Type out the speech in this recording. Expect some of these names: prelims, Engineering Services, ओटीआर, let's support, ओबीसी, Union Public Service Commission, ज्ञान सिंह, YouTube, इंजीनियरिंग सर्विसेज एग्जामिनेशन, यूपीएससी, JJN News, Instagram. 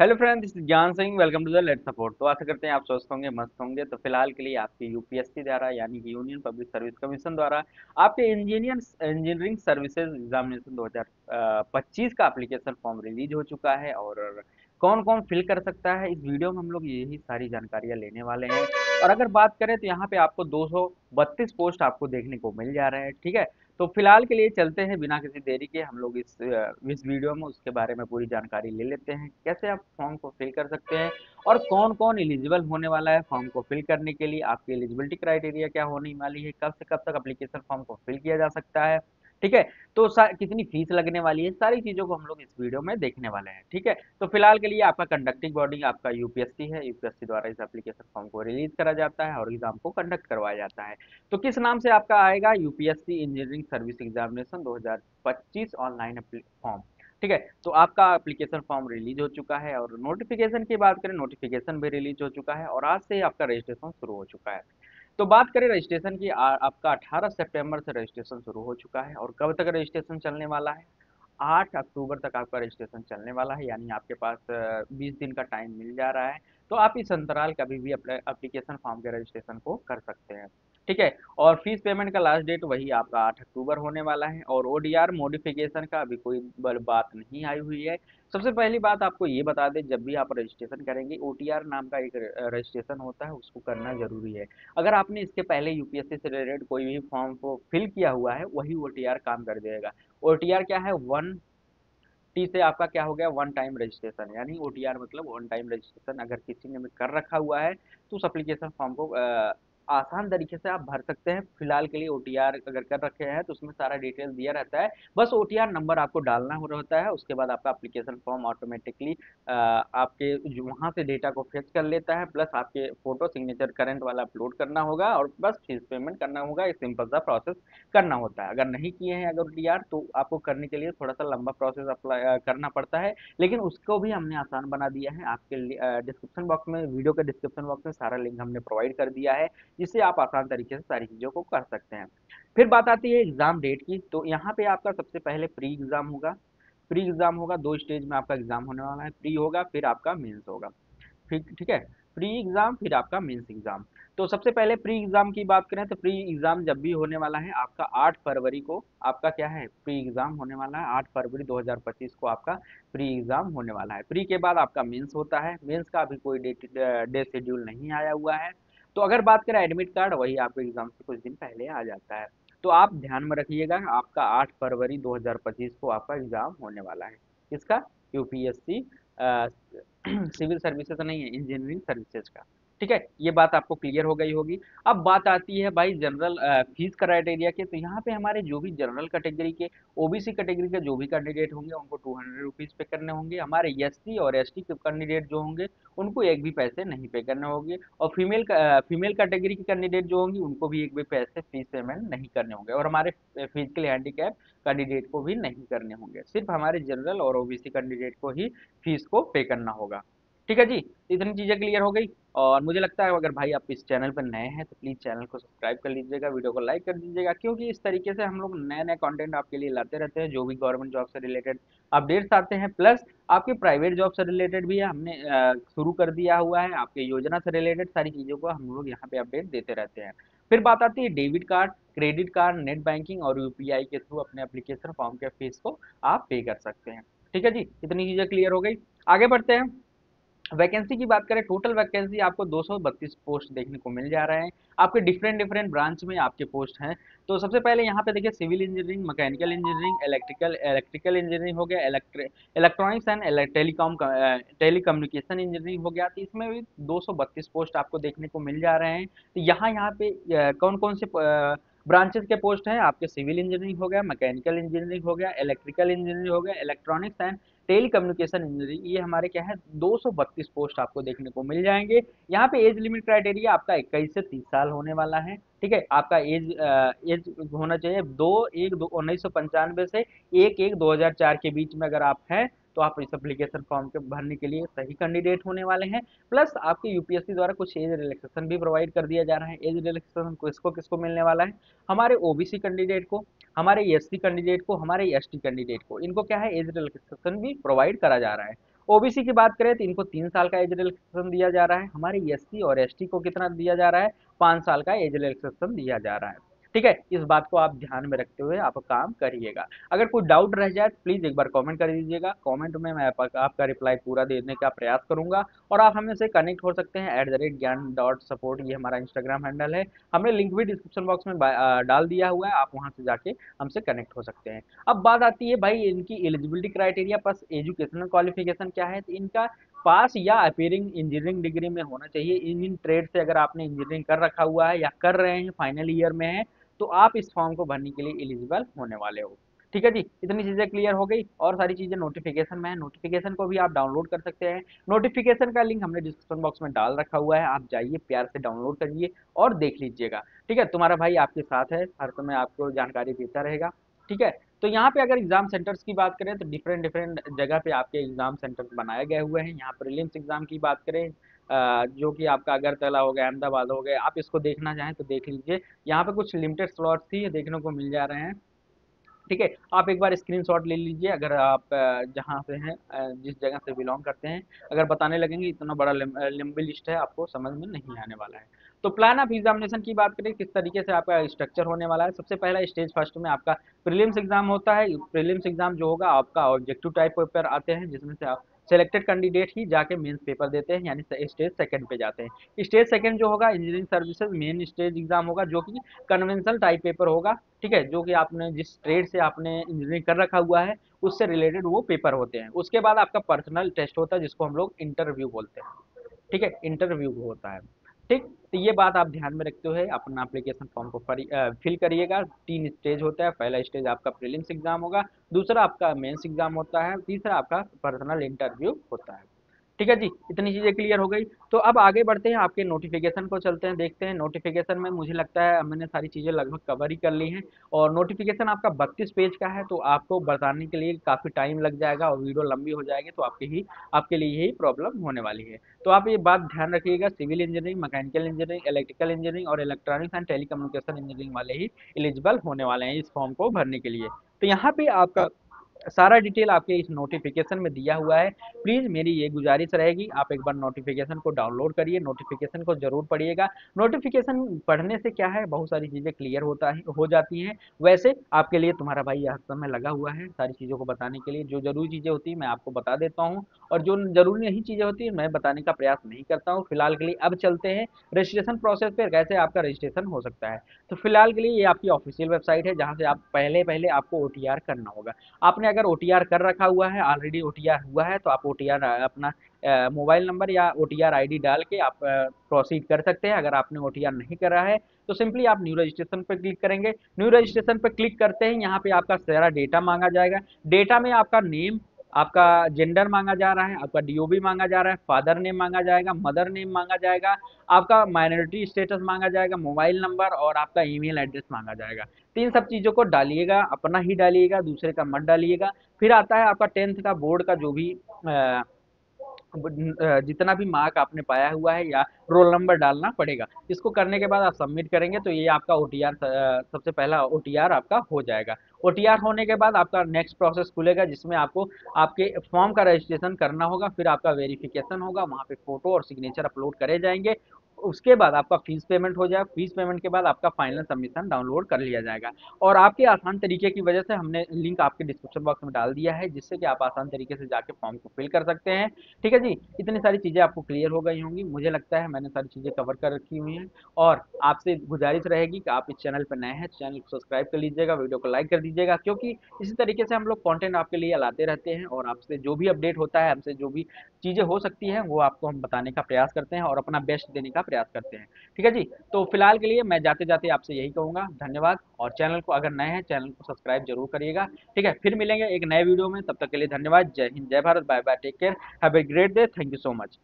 Hello friend, this is ज्ञान सिंह, welcome to the let support. तो आशा करते हैं आप स्वस्थ होंगे, मस्त होंगे। तो फिलहाल के लिए आपके यूपीएससी द्वारा यानी कि यूनियन पब्लिक सर्विस कमीशन द्वारा आपके इंजीनियरिंग सर्विसेज एग्जामिनेशन 2025 का एप्लीकेशन फॉर्म रिलीज हो चुका है और कौन कौन फिल कर सकता है, इस वीडियो में हम लोग यही सारी जानकारियाँ लेने वाले हैं। और अगर बात करें तो यहाँ पे आपको 232 पोस्ट आपको देखने को मिल जा रहे हैं, ठीक है। तो फिलहाल के लिए चलते हैं बिना किसी देरी के, हम लोग इस वीडियो में उसके बारे में पूरी जानकारी ले लेते हैं, कैसे आप फॉर्म को फिल कर सकते हैं और कौन कौन एलिजिबल होने वाला है फॉर्म को फिल करने के लिए, आपकी एलिजिबिलिटी क्राइटेरिया क्या होने वाली है, कब से कब तक एप्लीकेशन फॉर्म को फिल किया जा सकता है, ठीक है। तो कितनी फीस लगने वाली है, सारी चीज़ों को हम लोग इस वीडियो में देखने वाले हैं, ठीक है। तो फिलहाल के लिए आपका कंडक्टिंग बॉडी आपका यूपीएससी है। यूपीएससी द्वारा इस एप्लीकेशन फॉर्म को रिलीज करा जाता है और एग्जाम को कंडक्ट करवाया जाता है। तो किस नाम से आपका आएगा, यूपीएससी engineering service examination 2025 online form, ठीक है। तो आपका एप्लीकेशन फॉर्म रिलीज हो चुका है और नोटिफिकेशन की बात करें, नोटिफिकेशन भी रिलीज हो चुका है और आज से आपका रजिस्ट्रेशन शुरू हो चुका है। तो बात करें रजिस्ट्रेशन की, आपका 18 सितंबर से रजिस्ट्रेशन शुरू हो चुका है और कब तक रजिस्ट्रेशन चलने वाला है, 8 अक्टूबर तक आपका रजिस्ट्रेशन चलने वाला है, यानी आपके पास 20 दिन का टाइम मिल जा रहा है। तो आप इस अंतराल कभी भी एप्लीकेशन फॉर्म के रजिस्ट्रेशन को कर सकते हैं, ठीक है। और फीस पेमेंट का लास्ट डेट वही आपका 8 अक्टूबर होने वाला है और ओटीआर मॉडिफिकेशन का अभी कोई बात नहीं आई हुई है। सबसे पहली बात आपको ये बता दें, जब भी आप रजिस्ट्रेशन करेंगे ओटीआर नाम का एक रजिस्ट्रेशन होता है, उसको करना ज़रूरी है। अगर आपने इसके पहले यूपीएससी से रिलेटेड कोई भी फॉर्म को फिल किया हुआ है, वही ओटीआर काम कर देगा। ओटीआर क्या है, 1T से आपका क्या हो गया, वन टाइम रजिस्ट्रेशन, यानी ओटीआर मतलब वन टाइम रजिस्ट्रेशन। अगर किसी ने भी कर रखा हुआ है तो उस एप्लीकेशन फॉर्म को आसान तरीके से आप भर सकते हैं। फिलहाल के लिए ओटीआर अगर कर रखे हैं तो उसमें सारा डिटेल दिया रहता है, बस ओटीआर नंबर आपको डालना होता है। उसके बाद आपका एप्लीकेशन फॉर्म ऑटोमेटिकली आपके वहाँ से डेटा को फेच कर लेता है, प्लस आपके फोटो सिग्नेचर करंट वाला अपलोड करना होगा और बस फीस पेमेंट करना होगा। एक सिंपल सा प्रोसेस करना होता है। अगर नहीं किए हैं अगर ओटीआर तो आपको करने के लिए थोड़ा सा लंबा प्रोसेस अप्लाई करना पड़ता है, लेकिन उसको भी हमने आसान बना दिया है। आपके डिस्क्रिप्शन बॉक्स में, वीडियो के डिस्क्रिप्शन बॉक्स में सारा लिंक हमने प्रोवाइड कर दिया है, जिससे आप आसान तरीके से सारी चीज़ों को कर सकते हैं। फिर बात आती है एग्ज़ाम डेट की, तो यहाँ पे आपका सबसे पहले प्री एग्ज़ाम होगा। प्री एग्ज़ाम होगा, 2 स्टेज में आपका एग्ज़ाम होने वाला है, प्री होगा फिर आपका मेंस होगा, ठीक है। प्री एग्ज़ाम फिर आपका मेंस एग्ज़ाम। तो सबसे पहले प्री एग्ज़ाम की बात करें तो प्री एग्ज़ाम जब भी होने वाला है आपका 8 फरवरी को, आपका क्या है प्री एग्ज़ाम होने वाला है 8 फरवरी 2025 को आपका प्री एग्ज़ाम होने वाला है। प्री के बाद आपका मेंस होता है, मेंस का अभी कोई डेट शेड्यूल नहीं आया हुआ है। तो अगर बात करें एडमिट कार्ड, वही आपके एग्ज़ाम से कुछ दिन पहले आ जाता है। तो आप ध्यान में रखिएगा, आपका 8 फरवरी 2025 को आपका एग्ज़ाम होने वाला है। इसका यूपीएससी सिविल सर्विसेज नहीं है, इंजीनियरिंग सर्विसेज का, ठीक है। ये बात आपको क्लियर हो गई होगी। अब बात आती है भाई जनरल फीस क्राइटेरिया के। तो यहाँ पे हमारे जो भी जनरल कैटेगरी के, ओबीसी कैटेगरी के जो भी कैंडिडेट होंगे उनको 200 रुपीज़ पे करने होंगे। हमारे एससी और एसटी के कैंडिडेट जो होंगे उनको एक भी पैसे नहीं पे करने होंगे और फीमेल कैटेगरी के कैंडिडेट जो होंगी उनको भी एक भी पैसे फीस पेमेंट नहीं करने होंगे और हमारे फिजिकली हैंडीकैप कैंडिडेट को भी नहीं करने होंगे। सिर्फ हमारे जनरल और ओबीसी कैंडिडेट को ही फीस को पे करना होगा, ठीक है जी। इतनी चीज़ें क्लियर हो गई और मुझे लगता है अगर भाई आप इस चैनल पर नए हैं तो प्लीज़ चैनल को सब्सक्राइब कर लीजिएगा, वीडियो को लाइक कर दीजिएगा, क्योंकि इस तरीके से हम लोग नए नए कंटेंट आपके लिए लाते रहते हैं। जो भी गवर्नमेंट जॉब से रिलेटेड अपडेट्स आते हैं, प्लस आपके प्राइवेट जॉब से रिलेटेड भी हमने शुरू कर दिया हुआ है, आपके योजना से रिलेटेड सारी चीज़ों को हम लोग यहाँ पर अपडेट देते रहते हैं। फिर बात आती है debit card, credit card, net banking और यूपीआई के थ्रू अपने एप्लीकेशन फॉर्म के फीस को आप पे कर सकते हैं, ठीक है जी। इतनी चीज़ें क्लियर हो गई, आगे बढ़ते हैं। वैकेंसी की बात करें, टोटल वैकेंसी आपको 232 पोस्ट देखने को मिल जा रहे हैं। आपके डिफरेंट ब्रांच में आपके पोस्ट हैं। तो सबसे पहले यहाँ पे देखिए, civil engineering, mechanical engineering, electrical engineering हो गया, इलेक्ट्रॉनिक्स एंड टेलीकम्युनिकेशन इंजीनियरिंग हो गया। तो इसमें भी 232 पोस्ट आपको देखने को मिल जा रहे हैं। तो यहाँ पे कौन कौन से ब्रांचेस के पोस्ट हैं, आपके सिविल इंजीनियरिंग हो गया, मैकेनिकल इंजीनियरिंग हो गया, इलेक्ट्रिकल इंजीनियरिंग हो गया, इलेक्ट्रॉनिक्स एंड टेलीकम्युनिकेशन इंजीनियरिंग, ये हमारे क्या है 232 पोस्ट आपको देखने को मिल जाएंगे। यहाँ पे एज लिमिट क्राइटेरिया आपका 21 से 30 साल होने वाला है, ठीक है। आपका एज होना चाहिए 2/1/1995 से 1/1/2004 के बीच में अगर आप हैं तो आप इस एप्लीकेशन फॉर्म के भरने के लिए सही कैंडिडेट होने वाले हैं। प्लस आपके यूपीएससी द्वारा कुछ एज रिलैक्सेशन भी प्रोवाइड कर दिया जा रहा है। एज रिलैक्सेशन किसको मिलने वाला है, हमारे ओबीसी कैंडिडेट को, हमारे एससी कैंडिडेट को, हमारे एसटी कैंडिडेट को, इनको क्या है एज रिलैक्सेशन भी प्रोवाइड करा जा रहा है। ओबीसी की बात करें तो इनको 3 साल का एज रिलैक्सेशन दिया जा रहा है। हमारे एससी और एसटी को कितना दिया जा रहा है? 5 साल का एज रिलैक्सेशन दिया जा रहा है। ठीक है, इस बात को आप ध्यान में रखते हुए आप काम करिएगा। अगर कोई डाउट रह जाए तो प्लीज़ एक बार कमेंट कर दीजिएगा। कमेंट में मैं आपका रिप्लाई पूरा देने का प्रयास करूंगा। और आप हमसे कनेक्ट हो सकते हैं @gyan.support, ये हमारा इंस्टाग्राम हैंडल है। हमने लिंक भी डिस्क्रिप्शन बॉक्स में डाल दिया हुआ है, आप वहाँ से जाके हमसे कनेक्ट हो सकते हैं। अब बात आती है भाई इनकी एलिजिबिलिटी क्राइटेरिया पास एजुकेशनल क्वालिफिकेशन क्या है, तो इनका पास या अपीयरिंग इंजीनियरिंग डिग्री में होना चाहिए। इंजीनियरिंग ट्रेड से अगर आपने इंजीनियरिंग कर रखा हुआ है या कर रहे हैं, फाइनल ईयर में है, तो आप इस फॉर्म को भरने के लिए एलिजिबल होने वाले हो। ठीक है जी, इतनी चीज़ें क्लियर हो गई। और सारी चीज़ें नोटिफिकेशन में है, नोटिफिकेशन को भी आप डाउनलोड कर सकते हैं। नोटिफिकेशन का लिंक हमने डिस्क्रिप्शन बॉक्स में डाल रखा हुआ है, आप जाइए प्यार से डाउनलोड करिए और देख लीजिएगा। ठीक है, तुम्हारा भाई आपके साथ है, हर समय आपको जानकारी देता रहेगा। ठीक है, तो यहाँ पे अगर एग्जाम सेंटर्स की बात करें तो डिफरेंट जगह पे आपके एग्जाम सेंटर्स बनाए गए हुए हैं। यहाँ प्रीलिम्स एग्जाम की बात करें जो कि आपका अगरतला हो गया, अहमदाबाद हो गया, आप इसको देखना चाहें तो देख लीजिए। यहाँ पे कुछ लिमिटेड स्लॉट्स ही देखने को मिल जा रहे हैं। ठीक है, आप एक बार स्क्रीनशॉट ले लीजिए अगर आप जहाँ से हैं, जिस जगह से बिलोंग करते हैं। अगर बताने लगेंगे इतना बड़ा लंबी लिस्ट है, आपको समझ में नहीं आने वाला है। तो प्लान ऑफ एग्जामिनेशन की बात करें, किस तरीके से आपका स्ट्रक्चर होने वाला है। सबसे पहला स्टेज फर्स्ट में आपका प्रीलिम्स एग्जाम होता है। प्रीलिम्स एग्जाम जो होगा आपका ऑब्जेक्टिव टाइप पेपर आते हैं, जिसमें से आप सेलेक्टेड कैंडिडेट ही जाके मेंस पेपर देते हैं, यानी स्टेज सेकंड पे जाते हैं। स्टेज सेकंड जो होगा engineering services main stage exam होगा, जो कि कन्वेंशनल टाइप पेपर होगा। ठीक है, जो कि आपने जिस ट्रेड से आपने इंजीनियरिंग कर रखा हुआ है उससे रिलेटेड वो पेपर होते हैं। उसके बाद आपका पर्सनल टेस्ट होता है, जिसको हम लोग इंटरव्यू बोलते हैं। ठीक है, इंटरव्यू होता है। ठीक, तो ये बात आप ध्यान में रखते हुए अपना एप्लीकेशन फॉर्म को फिल करिएगा। 3 स्टेज होता है। पहला स्टेज आपका प्रीलिम्स एग्जाम होगा, दूसरा आपका मेंस एग्जाम होता है, तीसरा आपका पर्सनल इंटरव्यू होता है। ठीक है जी, इतनी चीज़ें क्लियर हो गई। तो अब आगे बढ़ते हैं, आपके नोटिफिकेशन को चलते हैं, देखते हैं। नोटिफिकेशन में मुझे लगता है मैंने सारी चीज़ें लगभग कवर ही कर ली हैं। और नोटिफिकेशन आपका 32 पेज का है, तो आपको बताने के लिए काफ़ी टाइम लग जाएगा और वीडियो लंबी हो जाएगी, तो आपके लिए यही प्रॉब्लम होने वाली है। तो आप ये बात ध्यान रखिएगा, civil engineering, mechanical engineering, electrical engineering और इलेक्ट्रॉनिक्स एंड टेलीकम्युनिकेशन इंजीनियरिंग वाले ही एलिजिबल होने वाले हैं इस फॉर्म को भरने के लिए। तो यहाँ पर आपका सारा डिटेल आपके इस नोटिफिकेशन में दिया हुआ है। प्लीज़ मेरी ये गुजारिश रहेगी, आप एक बार नोटिफिकेशन को डाउनलोड करिए, नोटिफिकेशन को जरूर पढ़िएगा। नोटिफिकेशन पढ़ने से क्या है, बहुत सारी चीज़ें क्लियर हो जाती हैं। वैसे आपके लिए तुम्हारा भाई हर समय लगा हुआ है सारी चीज़ों को बताने के लिए। जो जरूरी चीज़ें होती हैं मैं आपको बता देता हूँ, और जो जरूरी नहीं चीज़ें होती हैं मैं बताने का प्रयास नहीं करता हूँ। फिलहाल के लिए अब चलते हैं रजिस्ट्रेशन प्रोसेस पर, कैसे आपका रजिस्ट्रेशन हो सकता है। तो फिलहाल के लिए ये आपकी ऑफिशियल वेबसाइट है, जहाँ से आप पहले आपको OTR करना होगा। आपने अगर OTR कर रखा हुआ है, ऑलरेडी OTR हुआ है, तो आप OTR अपना मोबाइल नंबर या OTR ID डाल के आप प्रोसीड कर सकते हैं। अगर आपने OTR नहीं करा है तो सिंपली आप न्यू रजिस्ट्रेशन पर क्लिक करेंगे। न्यू रजिस्ट्रेशन पर क्लिक करते हैं, यहाँ पे आपका सारा डेटा मांगा जाएगा। डेटा में आपका नेम, आपका जेंडर मांगा जा रहा है, आपका DOB मांगा जा रहा है, फादर नेम मांगा जाएगा, मदर नेम मांगा जाएगा, आपका माइनॉरिटी स्टेटस मांगा जाएगा, मोबाइल नंबर और आपका ईमेल एड्रेस मांगा जाएगा। तो इन सब चीज़ों को डालिएगा, अपना ही डालिएगा, दूसरे का मत डालिएगा। फिर आता है आपका 10th का बोर्ड का जो भी जितना भी मार्क आपने पाया हुआ है या रोल नंबर डालना पड़ेगा। इसको करने के बाद आप सबमिट करेंगे तो ये आपका OTR, सबसे पहला OTR आपका हो जाएगा। OTR होने के बाद आपका नेक्स्ट प्रोसेस खुलेगा, जिसमें आपको आपके फॉर्म का रजिस्ट्रेशन करना होगा। फिर आपका वेरिफिकेशन होगा, वहाँ पे फोटो और सिग्नेचर अपलोड करे जाएंगे। उसके बाद आपका फीस पेमेंट हो जाएगा। फीस पेमेंट के बाद आपका फाइनल सबमिशन डाउनलोड कर लिया जाएगा। और आपके आसान तरीके की वजह से हमने लिंक आपके डिस्क्रिप्शन बॉक्स में डाल दिया है, जिससे कि आप आसान तरीके से जाके फॉर्म को फिल कर सकते हैं। ठीक है जी, इतनी सारी चीज़ें आपको क्लियर हो गई होंगी। मुझे लगता है मैंने सारी चीज़ें कवर कर रखी हुई हैं। और आपसे गुजारिश रहेगी कि आप इस चैनल पर नए हैं, चैनल को सब्सक्राइब कर लीजिएगा, वीडियो को लाइक कर दीजिएगा, क्योंकि इसी तरीके से हम लोग कॉन्टेंट आपके लिए लाते रहते हैं। और आपसे जो भी अपडेट होता है, हमसे जो भी चीज़ें हो सकती हैं, वो आपको हम बताने का प्रयास करते हैं और अपना बेस्ट देने का प्रयास करते हैं। ठीक है जी, तो फिलहाल के लिए मैं जाते जाते आपसे यही कहूँगा, धन्यवाद। और चैनल को अगर नए हैं, चैनल को सब्सक्राइब जरूर करिएगा। ठीक है, फिर मिलेंगे एक नए वीडियो में, तब तक के लिए धन्यवाद। जय हिंद, जय Bharat, bye bye, take care, have a great day, thank you so much.